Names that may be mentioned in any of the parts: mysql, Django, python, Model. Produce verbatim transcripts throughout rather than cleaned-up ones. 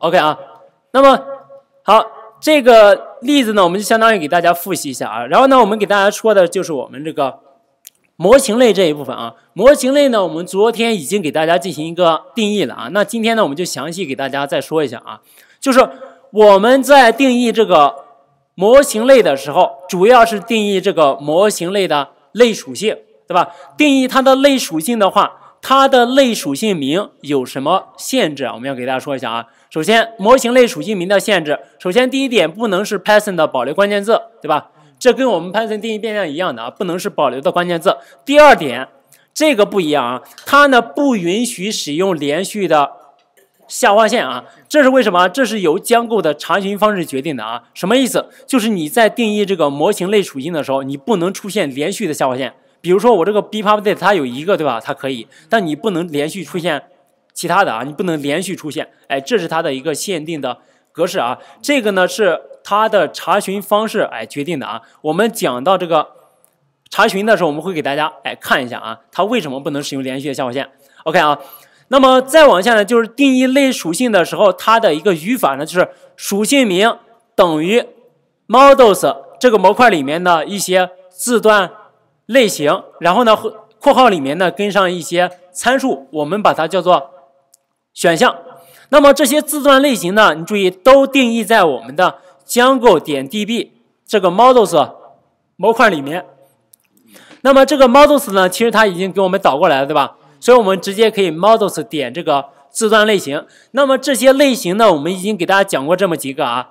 OK 啊，那么好，这个例子呢，我们就相当于给大家复习一下啊。然后呢，我们给大家说的就是我们这个模型类这一部分啊。模型类呢，我们昨天已经给大家进行一个定义了啊。那今天呢，我们就详细给大家再说一下啊，就是我们在定义这个模型类的时候，主要是定义这个模型类的类属性，对吧？定义它的类属性的话，它的类属性名有什么限制？我们要给大家说一下啊。首先，模型类属性名的限制，首先第一点，不能是 Python 的保留关键字，对吧？这跟我们 Python 定义变量一样的啊，不能是保留的关键字。第二点，这个不一样啊，它呢不允许使用连续的下划线啊，这是为什么？这是由 Django 的查询方式决定的啊。什么意思？就是你在定义这个模型类属性的时候，你不能出现连续的下划线。比如说我这个 bpubdate 它有一个对吧，它可以，但你不能连续出现其他的啊，你不能连续出现，哎，这是它的一个限定的格式啊。这个呢是它的查询方式哎决定的啊。我们讲到这个查询的时候，我们会给大家哎看一下啊，它为什么不能使用连续的下划线。OK 啊，那么再往下呢，就是定义类属性的时候，它的一个语法呢就是属性名等于 models 这个模块里面的一些字段类型，然后呢，括号里面呢跟上一些参数，我们把它叫做选项。那么这些字段类型呢，你注意都定义在我们的 Django 点 db 这个 models 模块里面。那么这个 models 呢，其实它已经给我们导过来了，对吧？所以我们直接可以 models 点这个字段类型。那么这些类型呢，我们已经给大家讲过这么几个啊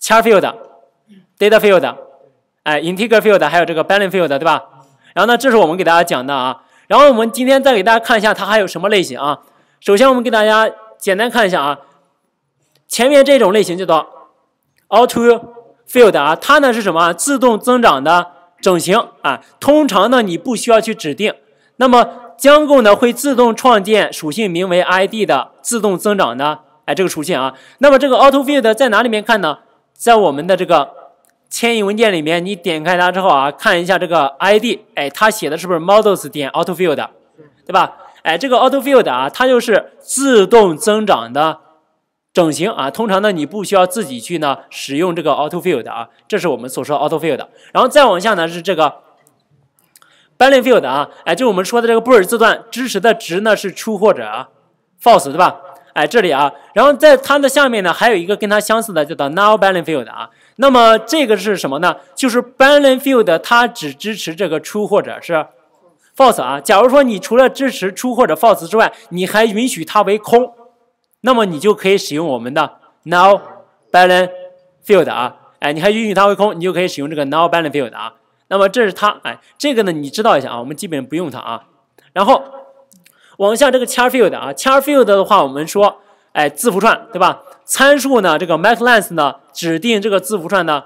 ：char field、data field。哎 ，integer field 还有这个 balance field 对吧？然后呢，这是我们给大家讲的啊。然后我们今天再给大家看一下它还有什么类型啊。首先我们给大家简单看一下啊，前面这种类型叫做 auto field 啊，它呢是什么？自动增长的整形啊。通常呢你不需要去指定，那么 Django 呢会自动创建属性名为 id 的自动增长的哎这个属性啊。那么这个 auto field 在哪里面看呢？在我们的这个牵引文件里面，你点开它之后啊，看一下这个 I D， 哎，它写的是不是 models 点 auto field， 对吧？哎，这个 auto field 啊，它就是自动增长的整形啊。通常呢，你不需要自己去呢使用这个 auto field 啊，这是我们所说的 auto field。然后再往下呢是这个 balance field 啊，哎，就我们说的这个布尔字段支持的值呢是 true 或者、啊、false， 对吧？哎，这里啊，然后在它的下面呢，还有一个跟它相似的叫做 null balance field 啊。那么这个是什么呢？就是 balance field 它只支持这个 true 或者是 false 啊。假如说你除了支持 true 或者 false 之外，你还允许它为空，那么你就可以使用我们的 null balance field 啊。哎，你还允许它为空，你就可以使用这个 null balance field 啊。那么这是它，哎，这个呢你知道一下啊，我们基本不用它啊。然后往下这个 char field 啊 ，char field 的话，我们说，哎，字符串对吧？参数呢，这个 max length 呢，指定这个字符串的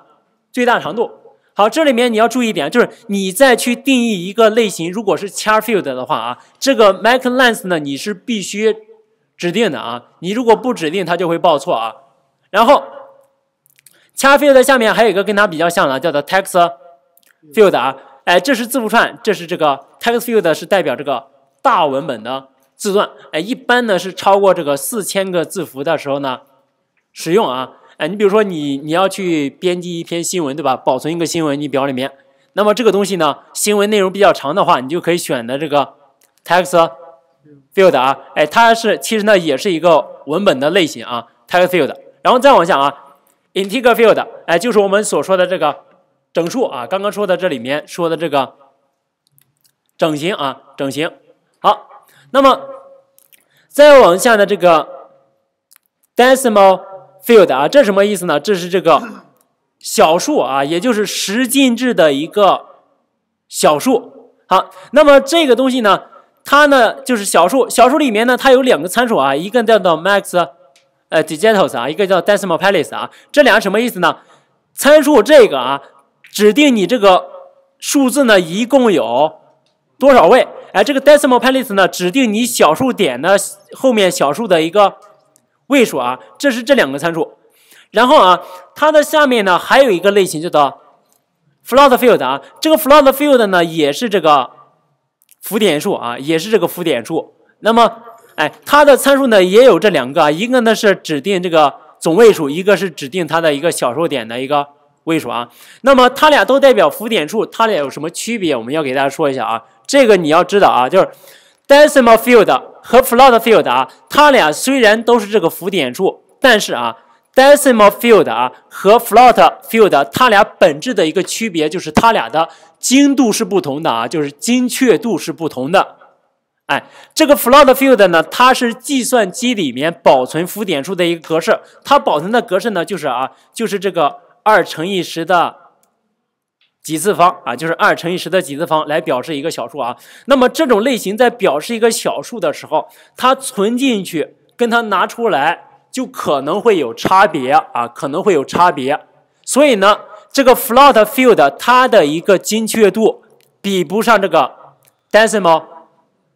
最大长度。好，这里面你要注意一点，就是你再去定义一个类型，如果是 char field 的话啊，这个 max length 呢，你是必须指定的啊，你如果不指定，它就会报错啊。然后 char field 下面还有一个跟它比较像的，叫做 text field 啊，哎，这是字符串，这是这个 text field 是代表这个大文本的字段，哎，一般呢是超过这个四千个字符的时候呢使用啊，哎，你比如说你你要去编辑一篇新闻，对吧？保存一个新闻你表里面，那么这个东西呢，新闻内容比较长的话，你就可以选择这个 text field 啊，哎，它是其实呢也是一个文本的类型啊 ，text field。然后再往下啊 ，integer field， 哎，就是我们所说的这个整数啊，刚刚说的这里面说的这个整形啊，整形。好，那么再往下的这个 decimal field 啊，这什么意思呢？这是这个小数啊，也就是十进制的一个小数。好，那么这个东西呢，它呢就是小数，小数里面呢它有两个参数啊，一个叫做 max 呃 digits 啊，一个叫 decimal place 啊，这俩什么意思呢？参数这个啊，指定你这个数字呢一共有多少位。哎，这个 decimal place 呢，指定你小数点呢后面小数的一个位数啊，这是这两个参数。然后啊，它的下面呢还有一个类型叫做 float field 啊，这个 float field 呢也是这个浮点数啊，也是这个浮点数。那么哎，它的参数呢也有这两个，一个呢是指定这个总位数，一个是指定它的一个小数点的一个位数啊。那么它俩都代表浮点数，它俩有什么区别？我们要给大家说一下啊，这个你要知道啊，就是 decimal field 和 float field 啊，它俩虽然都是这个浮点数，但是啊 decimal field 啊和 float field 它俩本质的一个区别就是它俩的精度是不同的啊，就是精确度是不同的。 哎，这个 float field 呢，它是计算机里面保存浮点数的一个格式，它保存的格式呢，就是啊，就是这个二乘以十的几次方啊，就是二乘以十的几次方来表示一个小数啊。那么这种类型在表示一个小数的时候，它存进去跟它拿出来就可能会有差别啊，可能会有差别。所以呢，这个 float field 它的一个精确度比不上这个 decimal。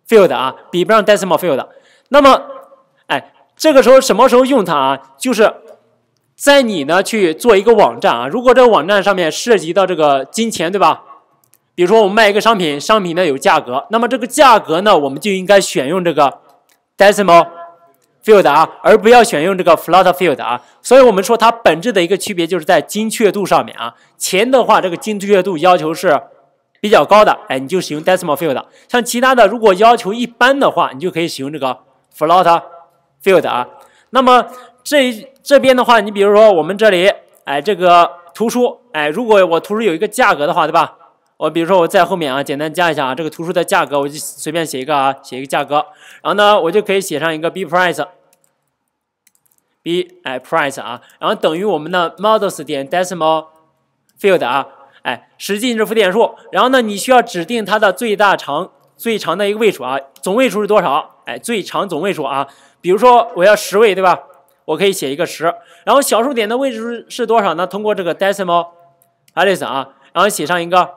field 啊，比不上 decimal field。那么，哎，这个时候什么时候用它啊？就是在你呢去做一个网站啊，如果这个网站上面涉及到这个金钱，对吧？比如说我们卖一个商品，商品呢有价格，那么这个价格呢，我们就应该选用这个 decimal field 啊，而不要选用这个 float field 啊。所以我们说它本质的一个区别就是在精确度上面啊。钱的话，这个精确度要求是 比较高的，哎，你就使用 decimal field。像其他的，如果要求一般的话，你就可以使用这个 float field 啊。那么这这边的话，你比如说我们这里，哎，这个图书，哎，如果我图书有一个价格的话，对吧？我比如说我在后面啊，简单加一下啊，这个图书的价格，我就随便写一个啊，写一个价格。然后呢，我就可以写上一个 b price，b 哎 price 啊，然后等于我们的 models 点 decimal field 啊。 哎，实际是浮点数，然后呢，你需要指定它的最大长最长的一个位数啊，总位数是多少？哎，最长总位数啊，比如说我要十位，对吧？我可以写一个十，然后小数点的位置是多少呢？通过这个 decimal alice 啊，然后写上一个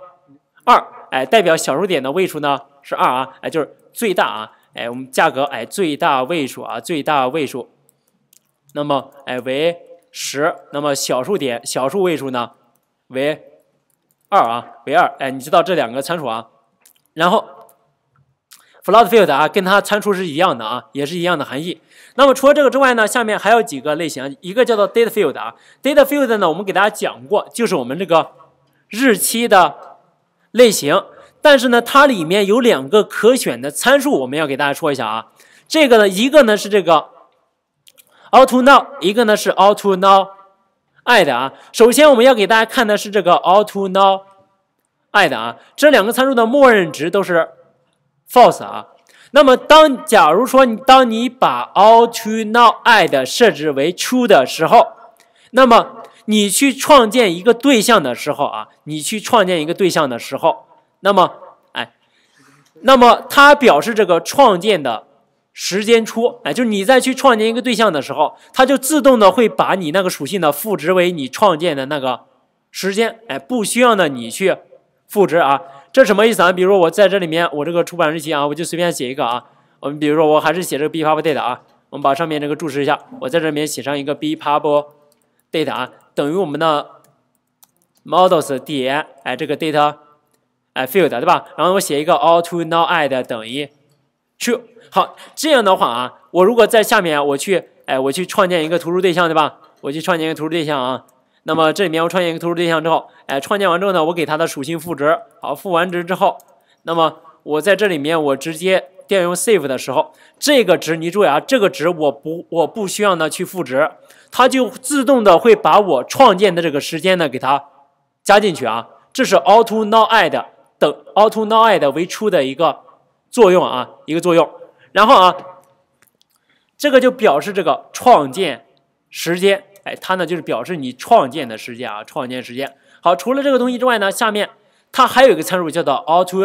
二，哎，代表小数点的位数呢是二啊，哎，就是最大啊，哎，我们价格哎最大位数啊，最大位数，那么哎为十，那么小数点小数位数呢为 二啊，为二，哎，你知道这两个参数啊，然后 float field 啊，跟它参数是一样的啊，也是一样的含义。那么除了这个之外呢，下面还有几个类型，一个叫做 date field 啊 ，date field 呢，我们给大家讲过，就是我们这个日期的类型，但是呢，它里面有两个可选的参数，我们要给大家说一下啊。这个呢，一个呢是这个 out to now， 一个呢是 out to now。 i 的啊，首先我们要给大家看的是这个 out to now i 的啊，这两个参数的默认值都是 false 啊。那么当假如说你当你把 out to now i 的设置为 true 的时候，那么你去创建一个对象的时候啊，你去创建一个对象的时候，那么哎，那么它表示这个创建的 时间出，哎，就是你在去创建一个对象的时候，它就自动的会把你那个属性呢赋值为你创建的那个时间，哎，不需要呢你去赋值啊。这什么意思啊？比如说我在这里面，我这个出版日期啊，我就随便写一个啊。我们比如说我还是写这个 b pub date 啊，我们把上面这个注释一下，我在这里面写上一个 b pub date 啊，等于我们的 models 点哎这个 data 哎 field 对吧？然后我写一个 out to now i 的等于 true。 好，这样的话啊，我如果在下面我去，哎，我去创建一个图书对象，对吧？我去创建一个图书对象啊。那么这里面我创建一个图书对象之后，哎，创建完之后呢，我给它的属性赋值，好，赋完值之后，那么我在这里面我直接调用 save 的时候，这个值你注意啊，这个值我不我不需要呢去赋值，它就自动的会把我创建的这个时间呢给它加进去啊。这是 out to now i 的等 out to now i 的为true的一个作用啊，一个作用。 然后啊，这个就表示这个创建时间，哎，它呢就是表示你创建的时间啊，创建时间。好，除了这个东西之外呢，下面它还有一个参数叫做 out to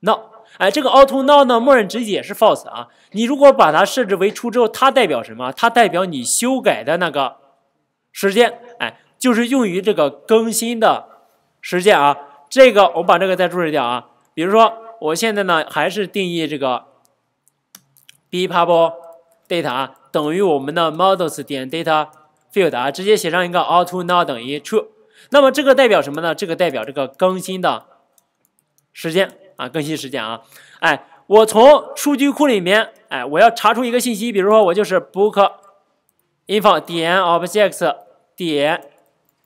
now， 哎，这个 out to now 呢，默认值也是 false 啊。你如果把它设置为true之后，它代表什么？它代表你修改的那个时间，哎，就是用于这个更新的时间啊。这个我把这个再注释掉啊。比如说，我现在呢还是定义这个 b pub data 啊，等于我们的 models 点 data field 啊，直接写上一个 out to now 等于 true。那么这个代表什么呢？这个代表这个更新的时间啊，更新时间啊。哎，我从数据库里面哎，我要查出一个信息，比如说我就是 book info 点 object 点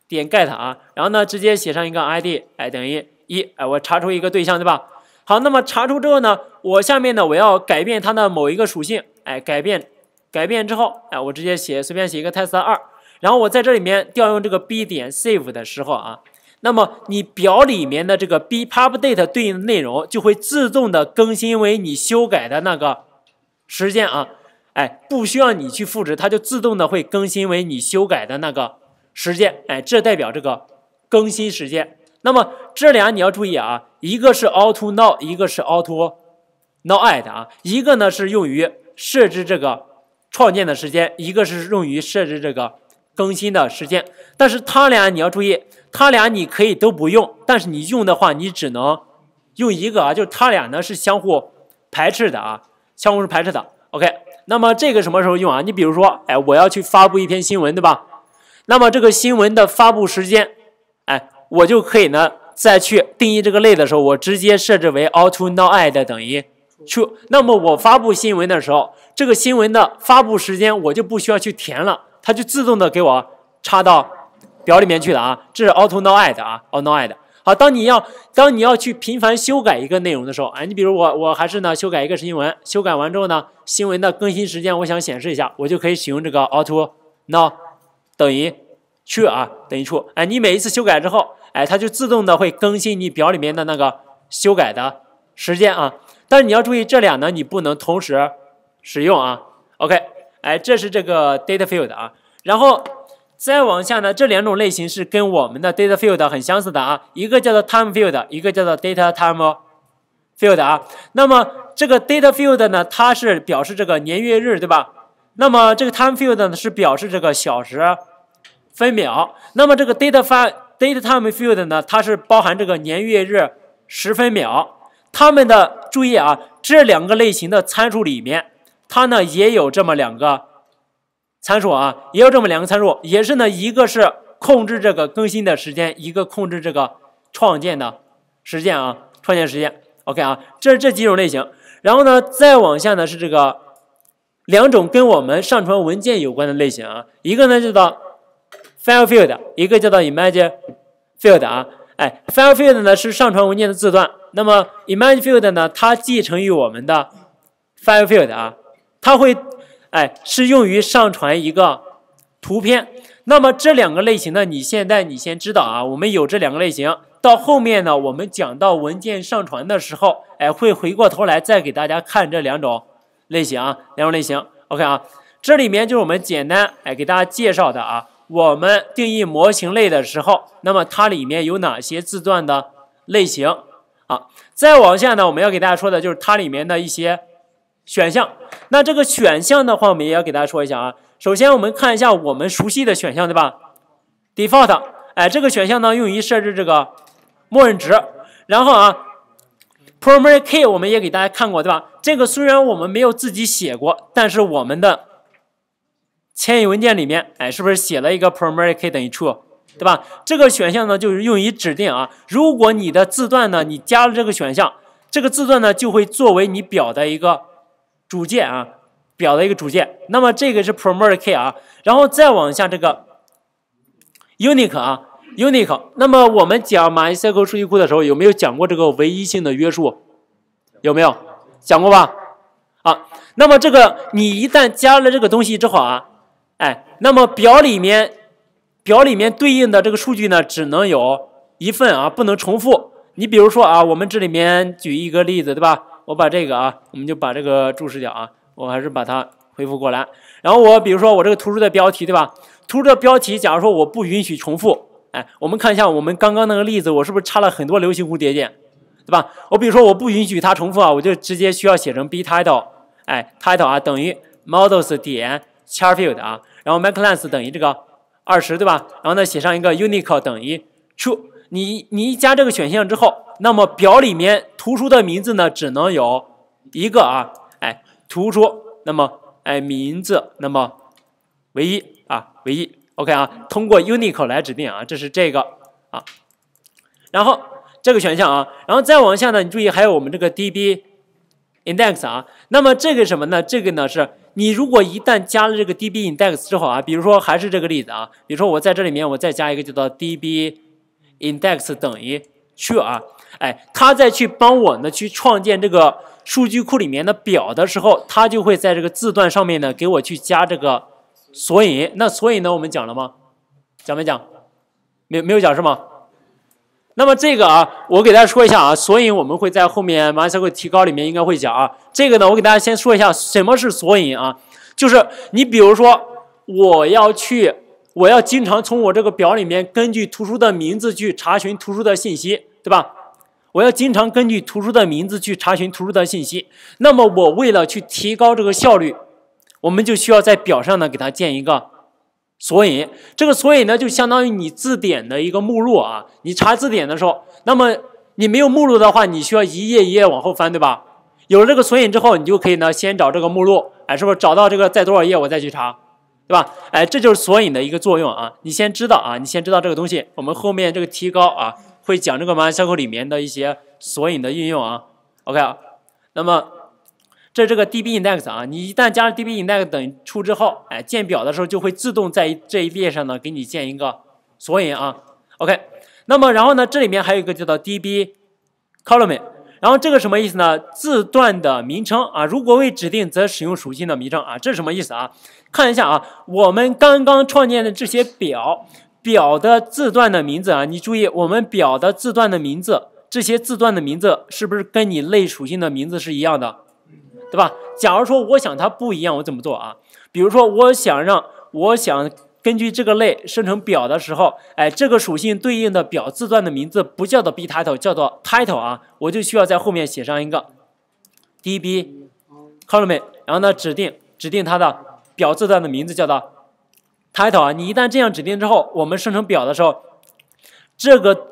点 get 啊，然后呢直接写上一个 id， 哎等于一，哎我查出一个对象对吧？好，那么查出之后呢，我下面呢我要改变它的某一个属性，哎改变改变之后，哎我直接写随便写一个 test 二，然后我在这里面调用这个 b 点 save 的时候啊。 那么你表里面的这个 b pub date 对应的内容就会自动的更新为你修改的那个时间啊，哎，不需要你去复制，它就自动的会更新为你修改的那个时间，哎，这代表这个更新时间。那么这俩你要注意啊，一个是 auto now， 一个是 auto now add 啊，一个呢是用于设置这个创建的时间，一个是用于设置这个更新的时间。但是它俩你要注意。 它俩你可以都不用，但是你用的话，你只能用一个啊，就是它俩呢是相互排斥的啊，相互是排斥的。OK， 那么这个什么时候用啊？你比如说，哎，我要去发布一篇新闻，对吧？那么这个新闻的发布时间，哎，我就可以呢再去定义这个类的时候，我直接设置为 auto now add 等于 true。那么我发布新闻的时候，这个新闻的发布时间我就不需要去填了，它就自动的给我插到。 表里面去的啊，这是 auto now add 啊 ，auto now add。好，当你要当你要去频繁修改一个内容的时候，哎，你比如我我还是呢修改一个新闻，修改完之后呢，新闻的更新时间我想显示一下，我就可以使用这个 auto now 等于 true 啊，等于 true。哎，你每一次修改之后，哎，它就自动的会更新你表里面的那个修改的时间啊。但是你要注意这俩呢，你不能同时使用啊。OK， 哎，这是这个 data field 啊，然后。 再往下呢，这两种类型是跟我们的 data field 很相似的啊，一个叫做 time field， 一个叫做 data time field 啊。那么这个 data field 呢，它是表示这个年月日，对吧？那么这个 time field 呢，是表示这个小时分秒。那么这个 data data time field 呢，它是包含这个年月日时分秒。它们的注意啊，这两个类型的参数里面，它呢也有这么两个。 参数啊，也有这么两个参数，也是呢，一个是控制这个更新的时间，一个控制这个创建的时间啊，创建时间。OK 啊，这是这几种类型。然后呢，再往下呢是这个两种跟我们上传文件有关的类型啊，一个呢叫做 file field， 一个叫做 image field 啊。哎 ，file field 呢是上传文件的字段，那么 image field 呢，它继承于我们的 file field 啊，它会。 哎，是用于上传一个图片。那么这两个类型呢，你现在你先知道啊。我们有这两个类型，到后面呢，我们讲到文件上传的时候，哎，会回过头来再给大家看这两种类型啊，两种类型。OK 啊，这里面就是我们简单哎给大家介绍的啊。我们定义模型类的时候，那么它里面有哪些字段的类型啊？再往下呢，我们要给大家说的就是它里面的一些。 选项，那这个选项的话，我们也要给大家说一下啊。首先，我们看一下我们熟悉的选项，对吧 ？default， 哎，这个选项呢用于设置这个默认值。然后啊 ，primary key 我们也给大家看过，对吧？这个虽然我们没有自己写过，但是我们的迁移文件里面，哎，是不是写了一个 primary key 等于 true， 对吧？这个选项呢就是用于指定啊。如果你的字段呢，你加了这个选项，这个字段呢就会作为你表的一个。 主键啊，表的一个主键。那么这个是 primary key 啊，然后再往下这个 unique 啊 ，unique。那么我们讲 mysql 数据库的时候，有没有讲过这个唯一性的约束？有没有讲过吧？啊，那么这个你一旦加了这个东西之后啊，哎，那么表里面表里面对应的这个数据呢，只能有一份啊，不能重复。你比如说啊，我们这里面举一个例子，对吧？ 我把这个啊，我们就把这个注释掉啊，我还是把它恢复过来。然后我比如说我这个图书的标题，对吧？图书的标题，假如说我不允许重复，哎，我们看一下我们刚刚那个例子，我是不是插了很多流行蝴蝶键，对吧？我比如说我不允许它重复啊，我就直接需要写成 b title， 哎 ，title 啊等于 models 点 char field 啊，然后 my class 等于这个二十对吧？然后呢写上一个 unique 等于 true。你你一加这个选项之后。 那么表里面图书的名字呢，只能有一个啊，哎，图书，那么哎名字，那么唯一啊，唯一 ，OK 啊，通过 unique 来指定啊，这是这个啊，然后这个选项啊，然后再往下呢，你注意还有我们这个 db index 啊。那么这个什么呢？这个呢是你如果一旦加了这个 db index 之后啊，比如说还是这个例子啊，比如说我在这里面我再加一个叫做 db index 等于去啊，哎，它再去帮我呢去创建这个数据库里面的表的时候，它就会在这个字段上面呢给我去加这个索引。那索引呢我们讲了吗？讲没讲？没没有讲是吗？ 那么这个啊，我给大家说一下啊，索引我们会在后面 mysql 提高里面应该会讲啊。这个呢，我给大家先说一下什么是索引啊，就是你比如说我要去，我要经常从我这个表里面根据图书的名字去查询图书的信息，对吧？我要经常根据图书的名字去查询图书的信息。那么我为了去提高这个效率，我们就需要在表上呢给它建一个 索引，这个索引呢，就相当于你字典的一个目录啊。你查字典的时候，那么你没有目录的话，你需要一页一页往后翻，对吧？有了这个索引之后，你就可以呢，先找这个目录，哎，是不是找到这个在多少页，我再去查，对吧？哎，这就是索引的一个作用啊。你先知道啊，你先知道这个东西。我们后面这个提高啊，会讲这个 mysql 里面的一些索引的运用啊。OK 啊，那么 这这个 db index 啊，你一旦加上 db index 等于出之后，哎，建表的时候就会自动在这一列上呢给你建一个索引啊。OK， 那么然后呢，这里面还有一个叫做 db column， 然后这个什么意思呢？字段的名称啊，如果未指定，则使用属性的名称啊，这是什么意思啊？看一下啊，我们刚刚创建的这些表表的字段的名字啊，你注意，我们表的字段的名字，这些字段的名字是不是跟你类属性的名字是一样的？ 对吧？假如说我想它不一样，我怎么做啊？比如说，我想让我想根据这个类生成表的时候，哎，这个属性对应的表字段的名字不叫做 btitle， 叫做 title 啊，我就需要在后面写上一个 db column， 然后呢，指定指定它的表字段的名字叫做 title 啊。你一旦这样指定之后，我们生成表的时候，这个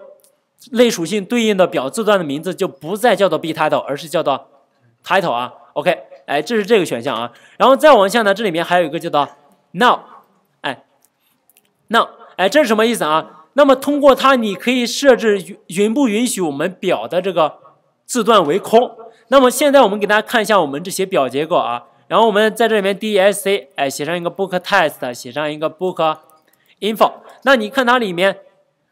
类属性对应的表字段的名字就不再叫做 btitle， 而是叫做 title 啊。 OK， 哎，这是这个选项啊，然后再往下呢，这里面还有一个叫做 now， 哎 now， 哎，这是什么意思啊？那么通过它，你可以设置允不允许我们表的这个字段为空。那么现在我们给大家看一下我们这些表结构啊，然后我们在这里面 desc， 哎，写上一个 book text， 写上一个 book info， 那你看它里面，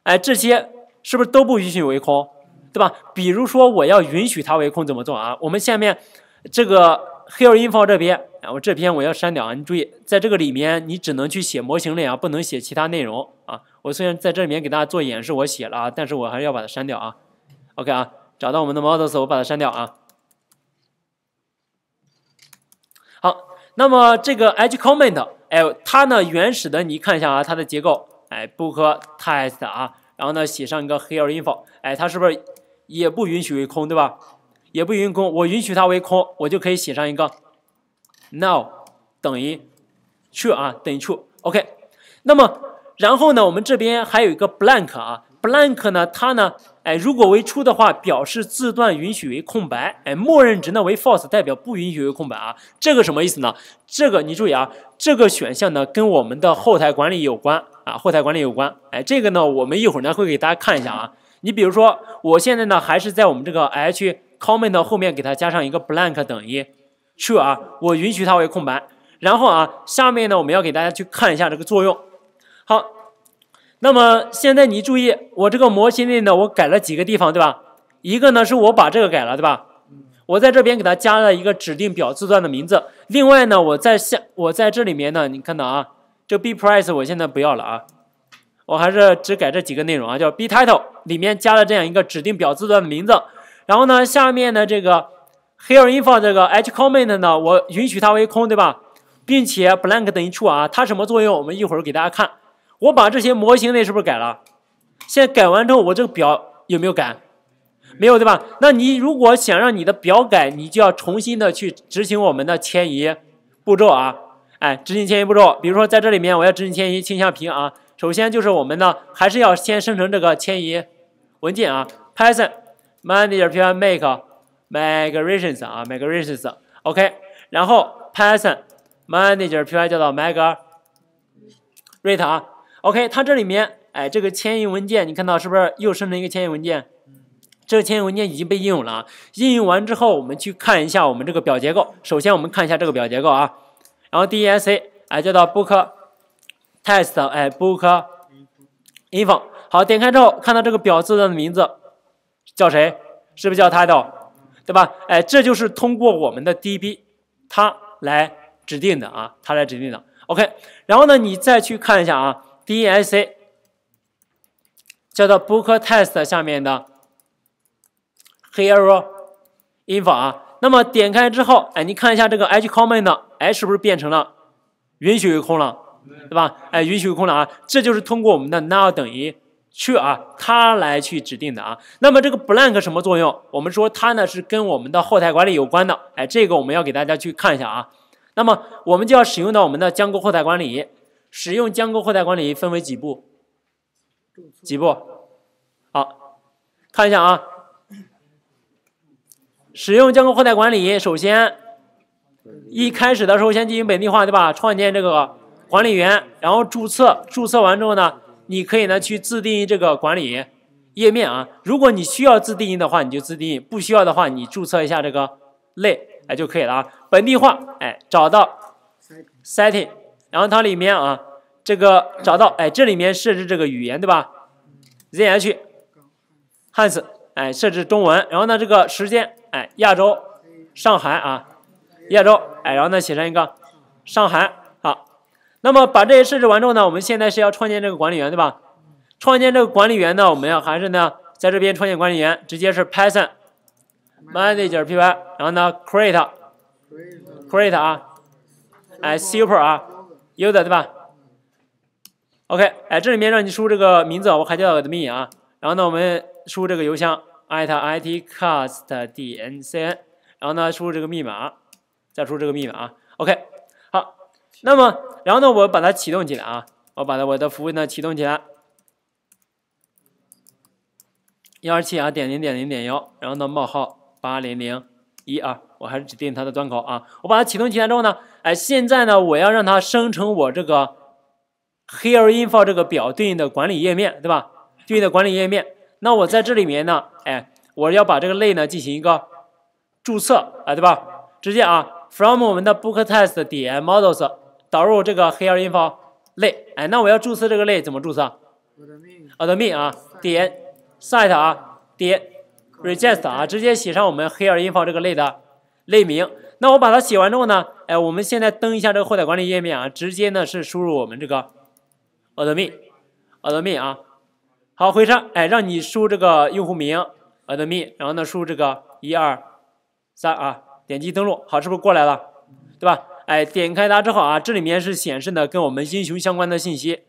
哎，这些是不是都不允许为空，对吧？比如说我要允许它为空怎么做啊？我们下面 这个 here info 这边啊，我这篇我要删掉啊。你注意，在这个里面你只能去写模型类啊，不能写其他内容啊。我虽然在这里面给大家做演示，我写了啊，但是我还是要把它删掉啊。OK 啊，找到我们的 models， 我把它删掉啊。好，那么这个 edge comment， 哎，它呢原始的你看一下啊，它的结构，哎 ，book text 啊，然后呢写上一个 here info， 哎，它是不是也不允许为空，对吧？ 也不允许空，我允许它为空，我就可以写上一个 now 等于 true 啊，等于 true。OK， 那么然后呢，我们这边还有一个 blank 啊 ，blank 呢，它呢，哎，如果为 true 的话，表示字段允许为空白，哎，默认值呢为 false， 代表不允许为空白啊。这个什么意思呢？这个你注意啊，这个选项呢跟我们的后台管理有关啊，后台管理有关。哎，这个呢，我们一会儿呢会给大家看一下啊。你比如说，我现在呢还是在我们这个 h comment 后面给它加上一个 blank 等于 true 啊，我允许它为空白。然后啊，下面呢我们要给大家去看一下这个作用。好，那么现在你注意，我这个模型内呢，我改了几个地方，对吧？一个呢是我把这个改了，对吧？我在这边给它加了一个指定表字段的名字。另外呢，我在下我在这里面呢，你看到啊，这 b price 我现在不要了啊，我还是只改这几个内容啊，叫 b title 里面加了这样一个指定表字段的名字。 然后呢，下面的这个 here info 这个 edge comment 呢，我允许它为空，对吧？并且 blank 等于 true 啊，它什么作用？我们一会儿给大家看。我把这些模型类是不是改了？现在改完之后，我这个表有没有改？没有，对吧？那你如果想让你的表改，你就要重新的去执行我们的迁移步骤啊。哎，执行迁移步骤，比如说在这里面我要执行迁移，倾向屏啊。首先就是我们呢，还是要先生成这个迁移文件啊 ，python。 manager python make migrations 啊 migrations OK， 然后 python manager python 叫做 migrate 啊 OK， 它这里面哎这个迁移文件你看到是不是又生成一个迁移文件？这前文件已经被应用了啊。应用完之后，我们去看一下我们这个表结构。首先我们看一下这个表结构啊，然后 D E S C 哎叫到 book test 哎 book info。好，点开之后看到这个表字的名字叫谁？是不是叫 title？ 对吧？哎，这就是通过我们的 D B 它来指定的啊，它来指定的。OK， 然后呢，你再去看一下啊 ，D E S C。 叫做 book test 下面的 hero info 啊，那么点开之后，哎，你看一下这个 h command 呢，哎，是不是变成了允许空了，对吧？哎，允许空了啊，这就是通过我们的 now 等于 true 啊，它来去指定的啊。那么这个 blank 什么作用？我们说它呢是跟我们的后台管理有关的，哎，这个我们要给大家去看一下啊。那么我们就要使用到我们的Django后台管理，使用Django后台管理分为几步？ 几步？好，看一下啊。使用Django后台管理，首先一开始的时候先进行本地化，对吧？创建这个管理员，然后注册，注册完之后呢，你可以呢去自定义这个管理页面啊。如果你需要自定义的话，你就自定义；不需要的话，你注册一下这个类，哎就可以了啊。本地化，哎，找到 setting， 然后它里面啊。 这个找到，哎，这里面设置这个语言对吧 ？Z H Hans， 哎，设置中文。然后呢，这个时间，哎，亚洲，上海啊，亚洲，哎，然后呢写上一个上海。好，那么把这些设置完之后呢，我们现在是要创建这个管理员对吧？创建这个管理员呢，我们要还是呢在这边创建管理员，直接是 python manager py， 然后呢 create create 啊，哎 super 啊 user 对吧？ OK， 哎，这里面让你输这个名字，我还叫 admin 啊。然后呢，我们输这个邮箱 at itcastdncn， 然后呢，输入这个密码，再输入这个密码啊。OK， 好，那么然后呢，我把它启动起来啊，我把它我的服务呢启动起来。一二七啊，点零点零点幺，然后呢冒号八零零一啊，我还是指定它的端口啊。我把它启动起来之后呢，哎，现在呢，我要让它生成我这个。 Here info 这个表对应的管理页面，对吧？对应的管理页面。那我在这里面呢，哎，我要把这个类呢进行一个注册啊，对吧？直接啊 ，from 我们的 book test 点 models 导入这个 here info 类，哎，那我要注册这个类怎么注册 ？admin 啊，点 site 啊，点 register 啊，直接写上我们 here info 这个类的类名。那我把它写完之后呢，哎，我们现在登一下这个后台管理页面啊，直接呢是输入我们这个。 admin，admin 啊，好回车，哎，让你输这个用户名 admin， 然后呢输这个一二三啊，点击登录，好，是不是过来了，对吧？哎，点开它之后啊，这里面是显示的跟我们英雄相关的信息。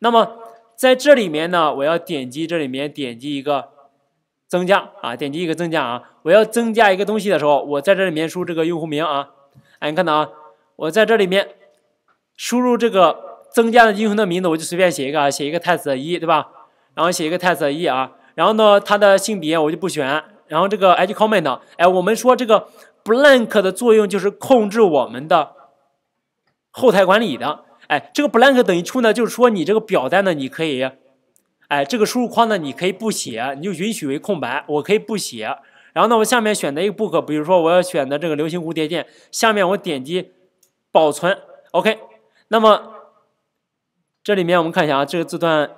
那么在这里面呢，我要点击这里面点击一个增加啊，点击一个增加啊，我要增加一个东西的时候，我在这里面输这个用户名啊，哎，你看到啊，我在这里面输入这个。 增加的英雄的名字，我就随便写一个啊，写一个 test 一，对吧？然后写一个 test 一啊，然后呢，它的性别我就不选。然后这个 h command， 哎，我们说这个 blank 的作用就是控制我们的后台管理的。哎，这个 blank 等于true呢，就是说你这个表单呢，你可以，哎，这个输入框呢，你可以不写，你就允许为空白，我可以不写。然后呢，我下面选择一个 book， 比如说我要选择这个流行蝴蝶剑，下面我点击保存 ，OK， 那么。 这里面我们看一下啊，这个字段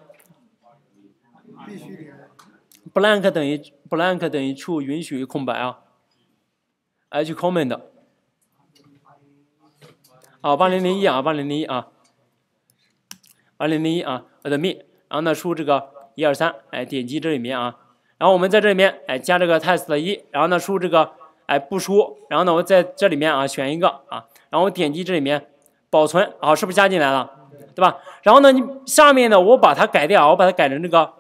blank 等于 blank 等于 true 允许空白啊 ，h command 啊八零零一啊八零零一啊八零零一啊 admin， 然后呢输这个一二三，哎点击这里面啊，然后我们在这里面哎加这个 test 一，然后呢输这个哎不输，然后呢我在这里面啊选一个啊，然后我点击这里面保存啊，是不是加进来了？ 对吧？然后呢，你下面呢，我把它改掉，我把它改成这个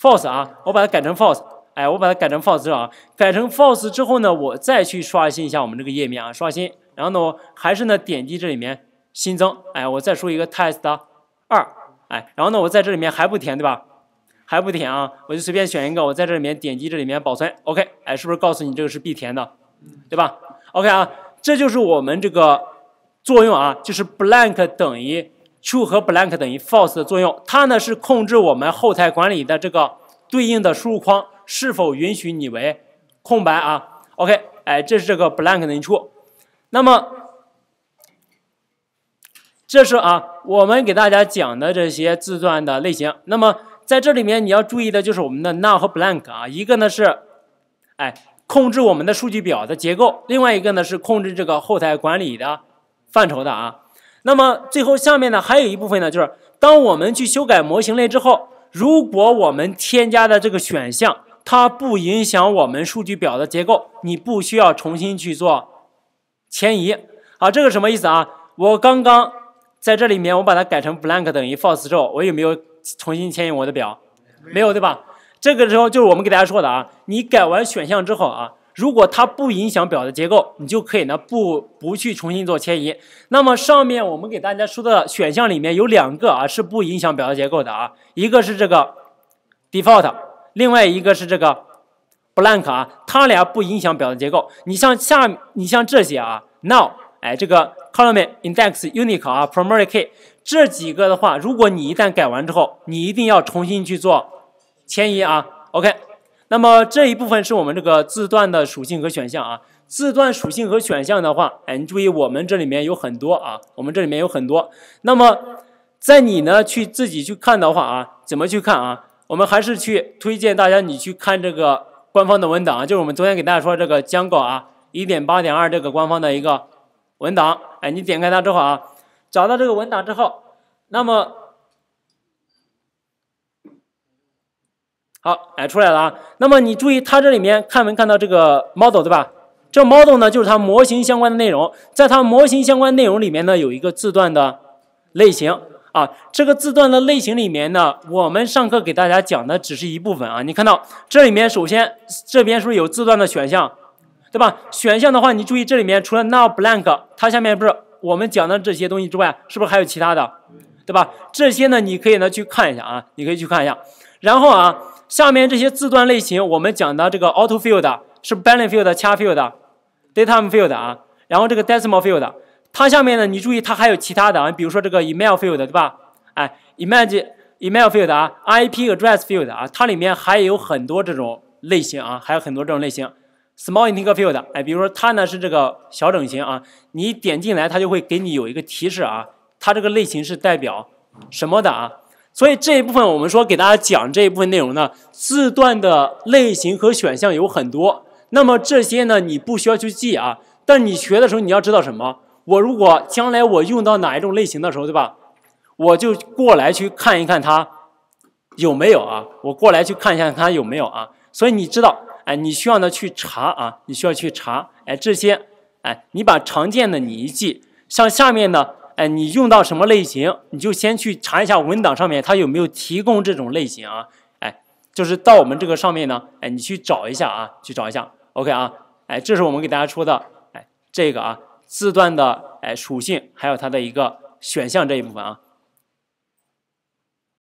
false 啊，我把它改成 false， 哎，我把它改成 false 啊，改成 false 之后呢，我再去刷新一下我们这个页面啊，刷新，然后呢，我还是呢点击这里面新增，哎，我再输一个 test 二，哎，然后呢，我在这里面还不填对吧？还不填啊，我就随便选一个，我在这里面点击这里面保存 ，OK， 哎，是不是告诉你这个是必填的，对吧 ？OK 啊，这就是我们这个。 作用啊，就是 blank 等于 true 和 blank 等于 false 的作用，它呢是控制我们后台管理的这个对应的输入框是否允许你为空白啊 ？OK， 哎，这是这个 blank 的一处。那么，这是啊我们给大家讲的这些字段的类型。那么在这里面你要注意的就是我们的 now 和 blank 啊，一个呢是哎控制我们的数据表的结构，另外一个呢是控制这个后台管理的范畴的啊。 那么最后下面呢，还有一部分呢，就是当我们去修改模型类之后，如果我们添加的这个选项它不影响我们数据表的结构，你不需要重新去做迁移啊。这个什么意思啊？我刚刚在这里面我把它改成 blank 等于 false 之后，我有没有重新迁移我的表？没有，对吧？这个时候就是我们给大家说的啊，你改完选项之后啊。 如果它不影响表的结构，你就可以呢不不去重新做迁移。那么上面我们给大家说的选项里面有两个啊是不影响表的结构的啊，一个是这个 default， 另外一个是这个 blank 啊，它俩不影响表的结构。你像下你像这些啊 now 哎这个 column index unique 啊 primary key 这几个的话，如果你一旦改完之后，你一定要重新去做迁移啊。OK。 那么这一部分是我们这个字段的属性和选项啊。字段属性和选项的话，哎，你注意我们这里面有很多啊，我们这里面有很多。那么在你呢去自己去看的话啊，怎么去看啊？我们还是去推荐大家你去看这个官方的文档啊，就是我们昨天给大家说这个 Django 啊 一点八点二 这个官方的一个文档。哎，你点开它之后啊，找到这个文档之后，那么。 好，哎，出来了啊。那么你注意，它这里面看没看到这个 model 对吧？这 model 呢，就是它模型相关的内容。在它模型相关内容里面呢，有一个字段的类型啊。这个字段的类型里面呢，我们上课给大家讲的只是一部分啊。你看到这里面，首先这边是不是有字段的选项，对吧？选项的话，你注意这里面除了 now blank， 它下面不是我们讲的这些东西之外，是不是还有其他的，对吧？这些呢，你可以呢去看一下啊，你可以去看一下。然后啊。 下面这些字段类型，我们讲的这个 auto field 是 boolean field、char field、datetime field 啊，然后这个 decimal field， 它下面呢，你注意它还有其他的啊，比如说这个 email field 对吧？哎 ，image email field 啊 ，I P address field 啊，它里面还有很多这种类型啊，还有很多这种类型。small integer field， 哎，比如说它呢是这个小整形啊，你点进来它就会给你有一个提示啊，它这个类型是代表什么的啊？ 所以这一部分我们说给大家讲这一部分内容呢，字段的类型和选项有很多。那么这些呢，你不需要去记啊。但你学的时候，你要知道什么？我如果将来我用到哪一种类型的时候，对吧？我就过来去看一看它有没有啊。我过来去看一下它有没有啊。所以你知道，哎，你需要呢去查啊，你需要去查。哎，这些，哎，你把常见的你一记，像下面呢。 哎，你用到什么类型，你就先去查一下文档上面它有没有提供这种类型啊？哎，就是到我们这个上面呢，哎，你去找一下啊，去找一下。OK 啊，哎，这是我们给大家说的，哎，这个啊字段的哎属性，还有它的一个选项这一部分啊。